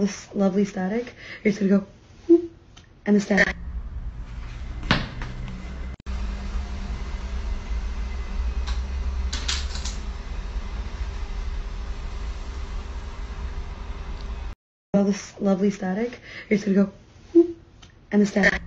this lovely static, you're just gonna go whoop, and the static. All this lovely static, you're just gonna go whoop, and the static.